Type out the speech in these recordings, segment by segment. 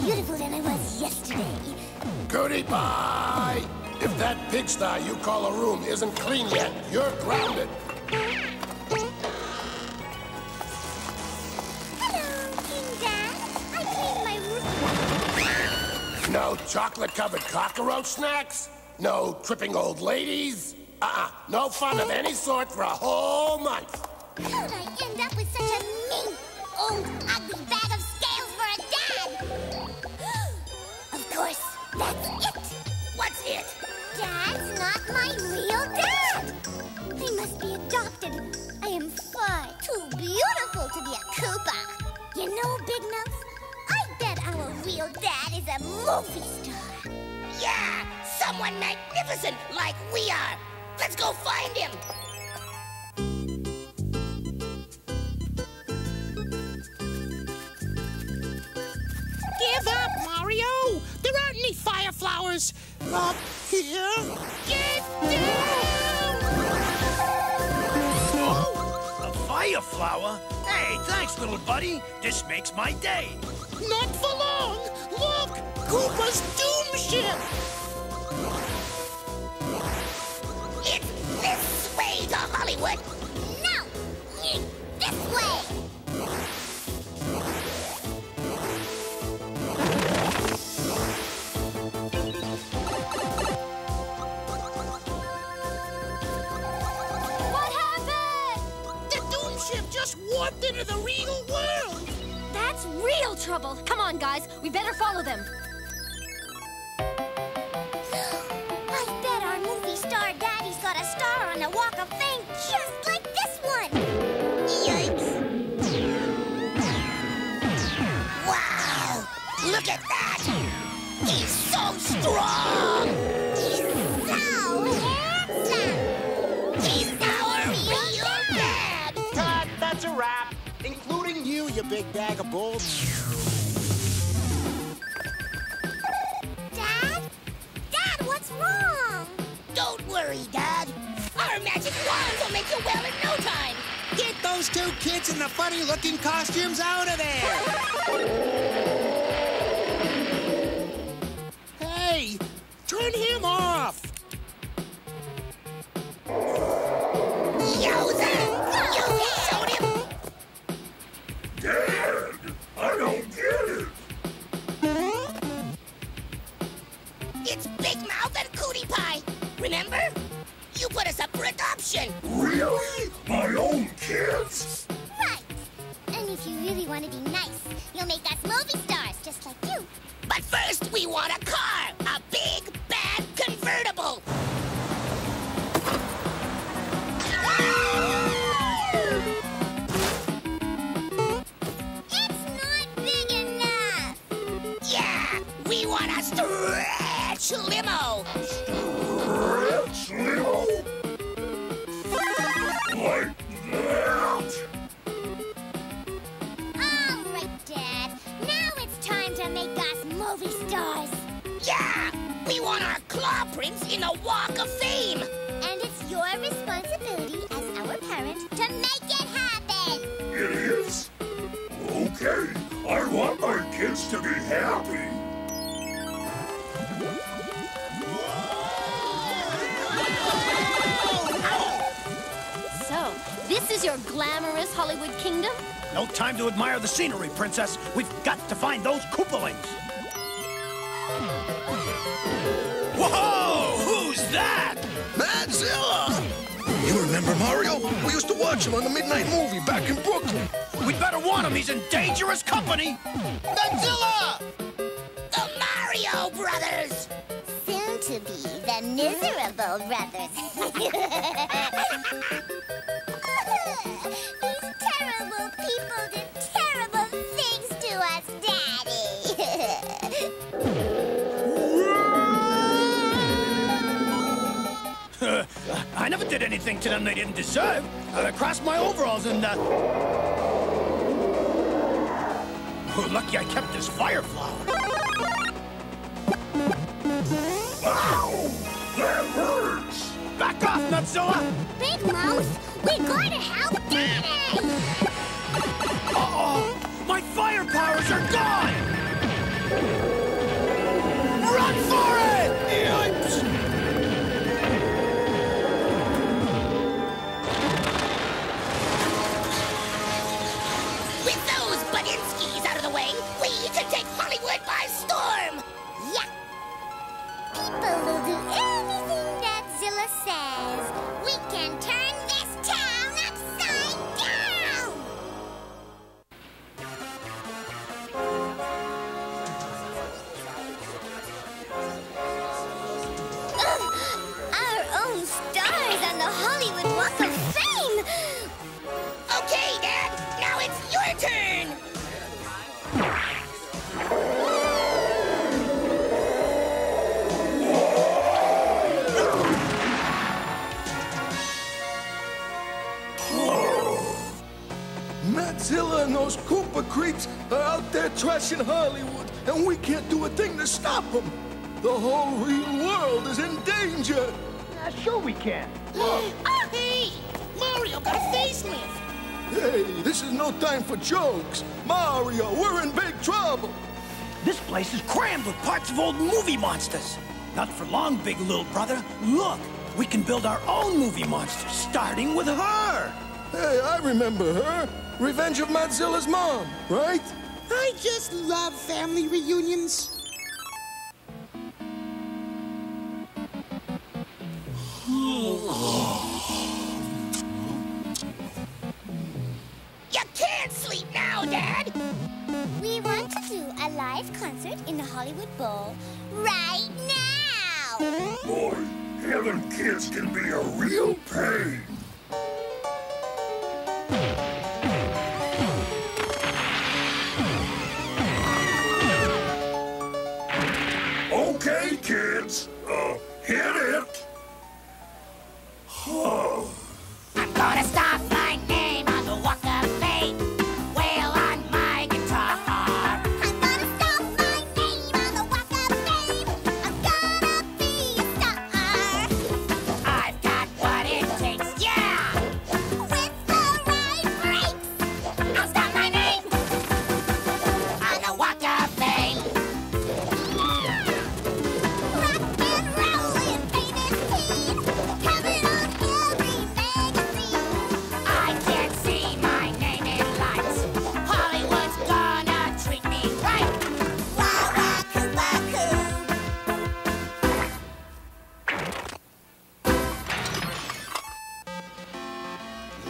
beautiful than I was yesterday. Goodbye! If that pigsty you call a room isn't clean yet, you're grounded. No chocolate-covered cockroach snacks? No tripping old ladies? No fun of any sort for a whole month. How'd I end up with such a mean, old, ugly bag of scales for a dad? Of course, that's it. What's it? Dad's not my real dad. I must be adopted. I am far too beautiful to be a Koopa. You know, Big Nose? Our real dad is a movie star. Yeah, someone magnificent like we are. Let's go find him. Give up, Mario. There aren't any fire flowers up here. Get down! Oh, a fire flower? Hey, thanks, little buddy. This makes my day. Not for long! Look! Koopa's doom ship! It's this way to Hollywood! No! It's this way! What happened? The doom ship just warped into the real world! That's real trouble. Come on, guys. We better follow them. I bet our movie star daddy's got a star on the Walk of Fame just like this one. Yikes. Wow! Look at that! He's so strong! He's so handsome! He's our real dad! Todd, that's a wrap. Including you, you big bag of bulls. Dad? Dad, what's wrong? Don't worry, Dad. Our magic wands will make you well in no time. Get those two kids in the funny-looking costumes out of there! Hey, turn him off! Remember? You put us up for adoption. Really? My own kids? Right. And if you really want to be nice, you'll make us movie stars just like you. But first, we want a car. A big, bad convertible. It's not big enough. Yeah, we want a stretch limo. Limo? Like that? All right, Dad. Now it's time to make us movie stars. Yeah! We want our claw prints in the Walk of Fame. And it's your responsibility as our parent to make it happen. It is? Okay. I want my kids to be happy. So, this is your glamorous Hollywood kingdom? No time to admire the scenery, Princess. We've got to find those Koopalings. Whoa! Who's that? Dadzilla! You remember Mario? We used to watch him on the midnight movie back in Brooklyn. We'd better warn him. He's in dangerous company. Dadzilla! The Mario Brothers! Soon to be the miserable brothers. These terrible people did terrible things to us, Daddy. I never did anything to them they didn't deserve. I crossed my overalls and... lucky I kept this fire flower. Ow! That hurts! Back off, Dadzilla! Big Mouth! We gotta help Daddy! Uh-oh! My fire powers are gone! says we can turn this town upside down! Our own stars on the Hollywood Walk of Fame! Okay, Dad! Now it's your turn! Dadzilla and those Koopa creeps are out there trashing Hollywood, and we can't do a thing to stop them. The whole real world is in danger. Sure we can. Oh, hey! Mario got a facelift. Hey, this is no time for jokes. Mario, we're in big trouble. This place is crammed with parts of old movie monsters. Not for long, big little brother. Look, we can build our own movie monster, starting with her. Hey, I remember her. Revenge of Madzilla's mom, right? I just love family reunions. You can't sleep now, Dad! We want to do a live concert in the Hollywood Bowl right now! Boy, having kids can be a real pain. Okay, kids, hit it! I'm gonna stop my name on the Walk of Fame, wail on my guitar. I'm gonna stop my name on the Walk of Fame, I'm gonna be a star. I've got what it takes, yeah! With the right brakes, I'll stop my name on the Walk of Fame.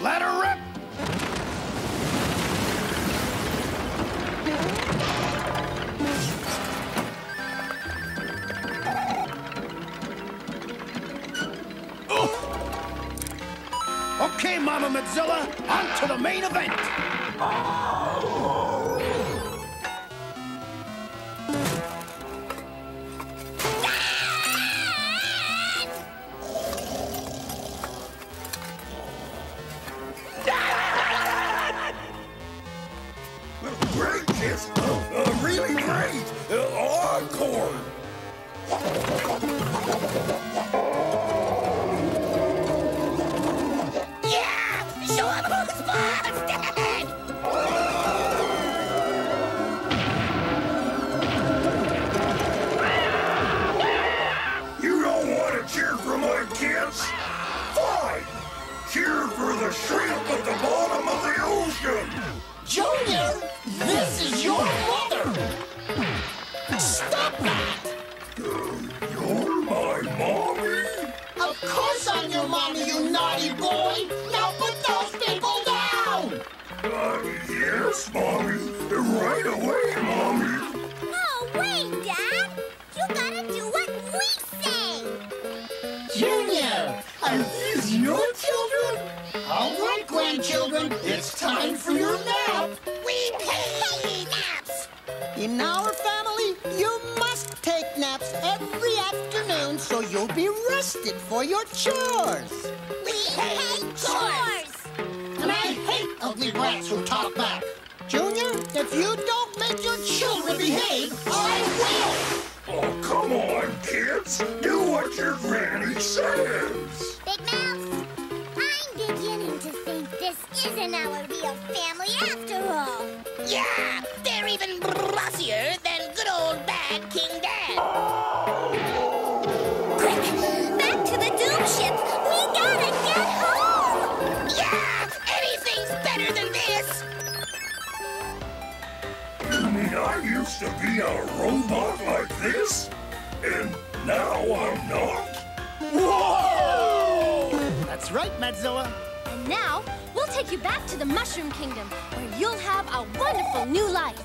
Let her rip! Oh. Okay, Mama Mozilla, on to the main event! Really great! Encore! Yeah! Show him who's boss! Instead! You don't want to cheer for my kids? Fine! Cheer for the shrimp at the bottom of the ocean! Junior! This is your mother! Stop that! You're my mommy? Of course I'm your mommy, you naughty boy! Now put those people down! Yes, Mommy. Right away, Mommy. No way, Dad! You gotta do what we say! Junior, are these your children? All right, grandchildren, it's time for your nap! We take naps! In our family, you must take naps every afternoon so you'll be rested for your chores. We hate chores! And I hate ugly brats who talk back. Junior, if you don't make your children behave, I will! Oh, come on, kids. Do what your granny says. Big Mouth, I'm beginning to think this isn't our real family after all. Yeah, they're even brassier than good old bad King Dad. Quick, back to the Doom Ship. We gotta get home. Yeah, anything's better than this. You mean I used to be a robot like this? And now I'm not? Whoa! That's right, Madzilla. And now, we'll take you back to the Mushroom Kingdom, where you'll have a wonderful new life.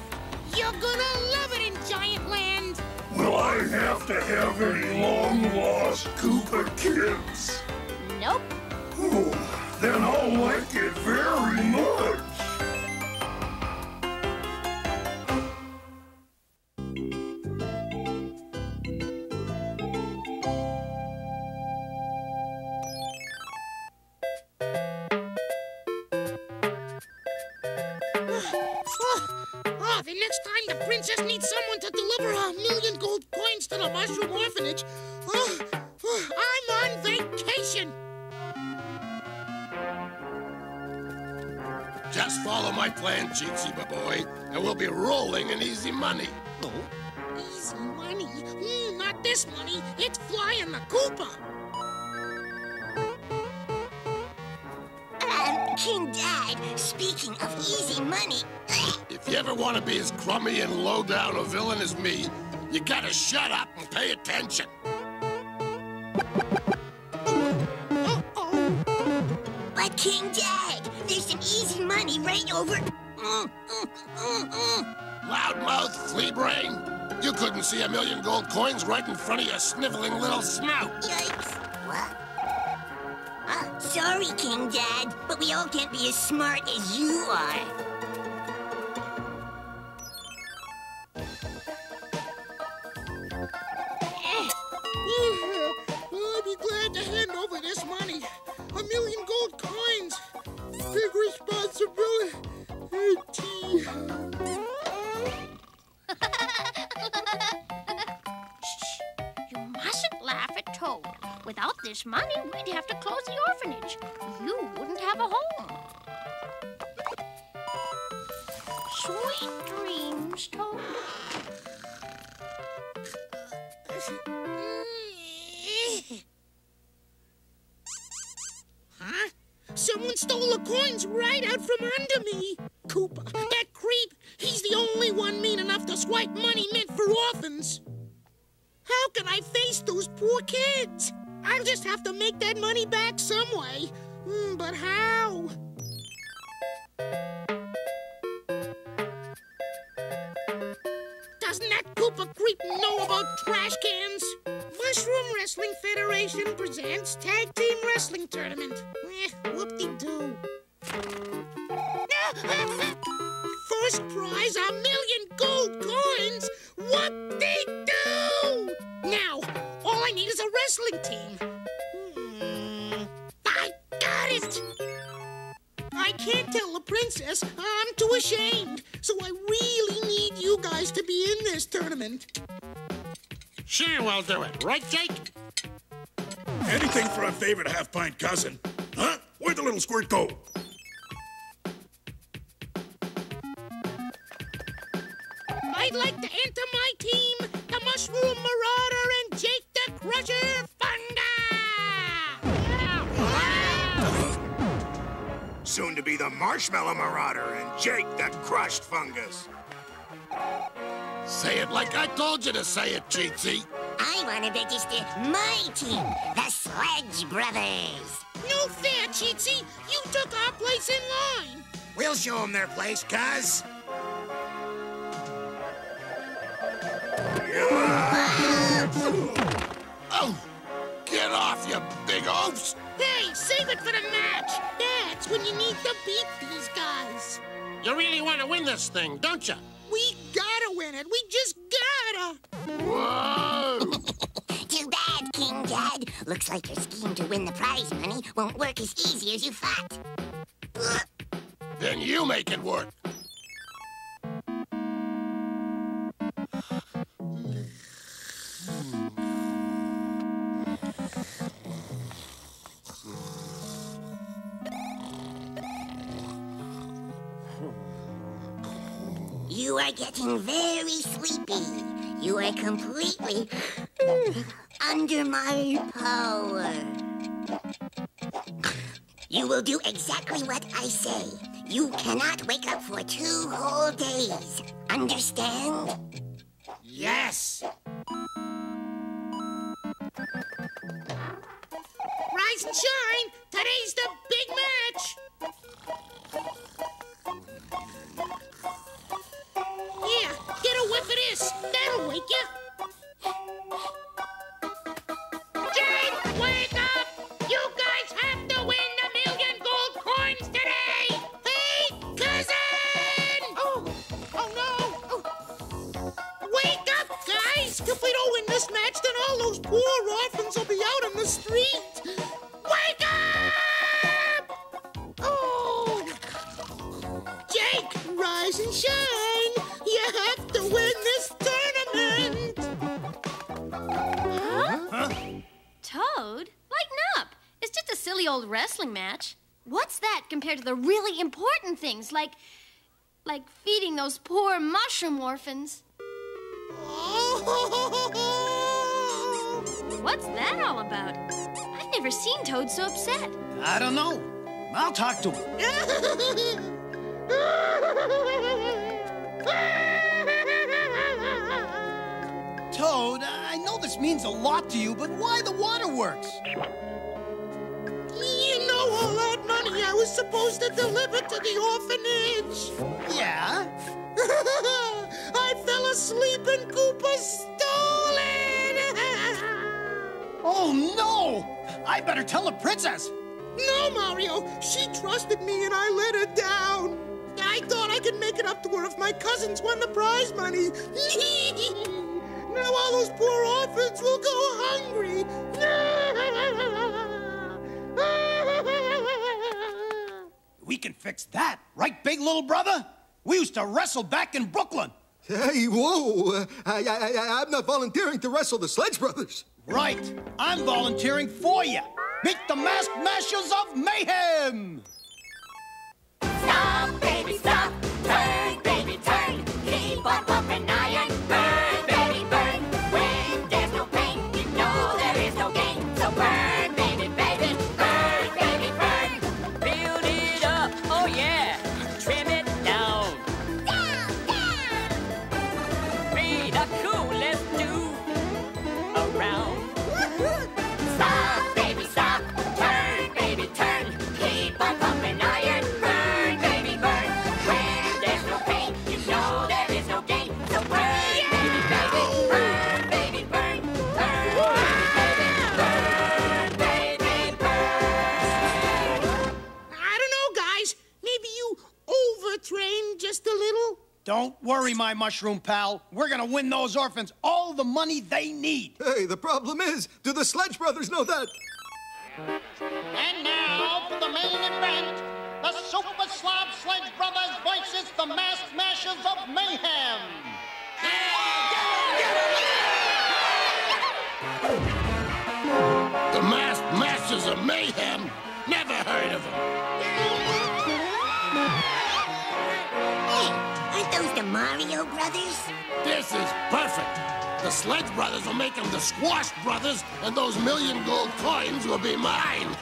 You're gonna love it in Giant Land. Will I have to have any long-lost Koopa kids? Nope. Ooh, then I'll like it very much. Just follow my plan, Cheeksy, my boy, and we'll be rolling in easy money. Oh? Easy money? Not this money. It's flying the Koopa. King Dad, speaking of easy money... If you ever want to be as crummy and low-down a villain as me, you gotta shut up and pay attention. But King Dad... There's some easy money right over... Loudmouth, flea brain! You couldn't see a million gold coins right in front of your sniveling little snout! Yikes! What? Sorry, King Dad, but we all can't be as smart as you are. Without this money, we'd have to close the orphanage. You wouldn't have a home. Sweet dreams, Toad. Huh? Someone stole the coins right out from under me. Koopa, that creep, he's the only one mean enough to swipe money meant for orphans. How can I face those poor kids? I'll just have to make that money back some way. But how? Doesn't that Koopa creep know about trash cans? Mushroom Wrestling Federation presents Tag Team Wrestling Tournament. Whoop-de-doo. First prize, $1 million gold coins. Whoop-de-doo! Now, all I need is a wrestling team. I got it! I can't tell the princess. I'm too ashamed. So I really need you guys to be in this tournament. Sure, we'll do it. Right, Jake? Anything for our favorite half-pint cousin. Huh? Where'd the little squirt go? I'd like to enter my team, the Mushroom Marauder and Jake the Crusher Fungus! Soon to be the Marshmallow Marauder and Jake the Crushed Fungus. Say it like I told you to say it, Cheeksy. I want to register my team, the Sledge Brothers. No fair, Cheeksy. You took our place in line. We'll show them their place, cuz. Oh, get off, you big oafs! Hey, save it for the match! That's when you need to beat these guys. You really want to win this thing, don't you? We gotta win it. We just gotta. Whoa! Too bad, King Dad. Looks like your scheme to win the prize money won't work as easy as you thought. Then you make it work. You are getting very sleepy. You are completely under my power. You will do exactly what I say. You cannot wake up for 2 whole days. Understand? Yes! Rise and shine! Today's the big match! Yeah, get a whiff of this. That'll wake you. Jade, wake up! You guys have to win $1,000,000 gold coins today! Hey, cousin! Oh no! Oh. Wake up, guys! If we don't win this match, then all those poor orphans will be out on the street! Wake up! Oh! Jake, rise and shine! You have to win this tournament! Huh? Toad? Lighten up! It's just a silly old wrestling match. What's that compared to the really important things like feeding those poor mushroom orphans? What's that all about? I've never seen Toad so upset. I don't know. I'll talk to him. Toad, I know this means a lot to you, but why the waterworks? You know all that money I was supposed to deliver to the orphanage. Yeah? I fell asleep and Koopa stole it! Oh, no! I better tell the princess! No, Mario! She trusted me and I let her down! I thought I could make it up to her if my cousins won the prize money! Now all those poor orphans will go hungry! We can fix that, right, big little brother? We used to wrestle back in Brooklyn! Hey, whoa! I'm not volunteering to wrestle the Sledge Brothers! Right. I'm volunteering for you. Meet the Masked Mashers of Mayhem! Stop, baby, stop. Turn, baby, turn. Keep on pumping iron. Burn, baby, burn. When there's no pain, you know there is no gain. So burn, baby, baby. Burn, baby, burn. Build it up. Oh, yeah. Trim it down. Down, down. Be the coolest dude around. Stop, baby, stop. Turn, baby, turn. Keep on pumping iron. Burn, baby, burn. When there's no pain, you know there is no gain. So burn, baby, baby. Burn, baby, burn. Burn, baby, burn. I don't know, guys. Maybe you overtrained just a little. Don't worry, my mushroom pal. We're gonna win those orphans all the money they need. Hey, the problem is, do the Sledge Brothers know that? And now for the main event, the Super Slob Sledge Brothers versus the Masked Mashers of Mayhem. The Masked Mashers of Mayhem? Never heard of them. Aren't those the Mario Brothers? This is perfect. The Sledge Brothers will make them the Squash Brothers, and those $1,000,000 gold coins will be mine.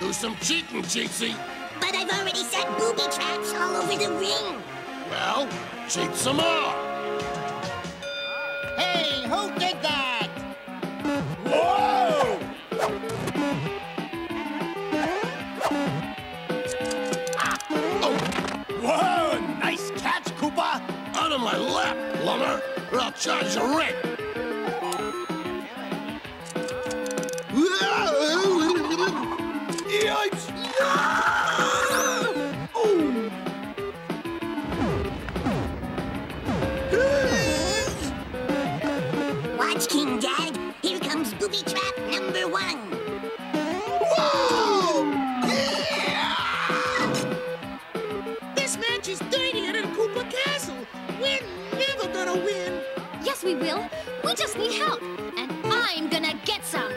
Do some cheating, Cheatsy. But I've already set booby traps all over the ring. Well, cheat some more. Hey, who did that? Whoa! Whoa! Out of my lap, plumber, or I'll charge your rent. Yikes! Watch, King Dad. Here comes booby trap #1. Whoa! Yeah! This match is dirtier than Koopa Castle. We're never gonna win! Yes, we will. We just need help. And I'm gonna get some.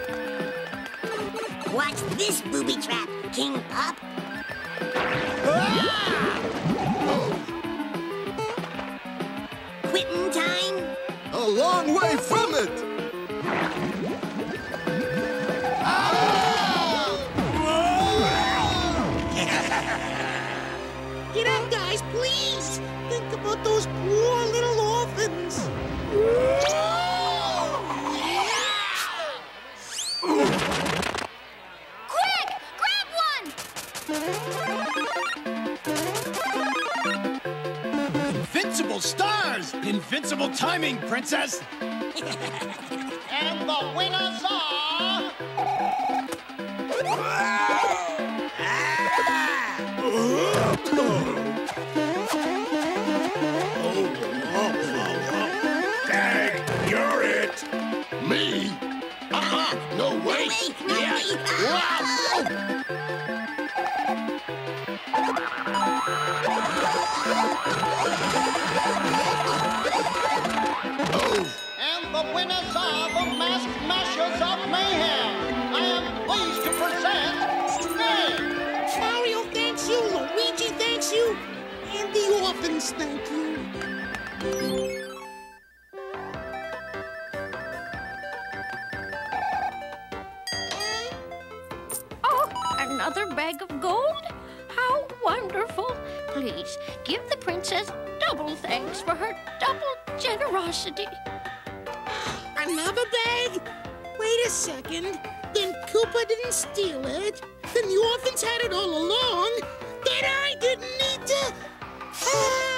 Watch this booby trap, King Pup. Ah! Quitting time? A long way from it! Ah! Get up, guys, please! Think about those poor little orphans. Quick! Grab Invincible stars! Invincible timing, princess! And the winners are... Dag, you're it! Me? No way! Yeah! And the winners are the Masked Mashers of Mayhem. I am pleased to present Snake. Mario thanks you, Luigi thanks you, and the orphans thank you. Oh, another bag of gold? How wonderful. Please, give the princess double thanks for her double generosity. Another bag? Wait a second. Then Koopa didn't steal it. Then the orphans had it all along. Then I didn't need to...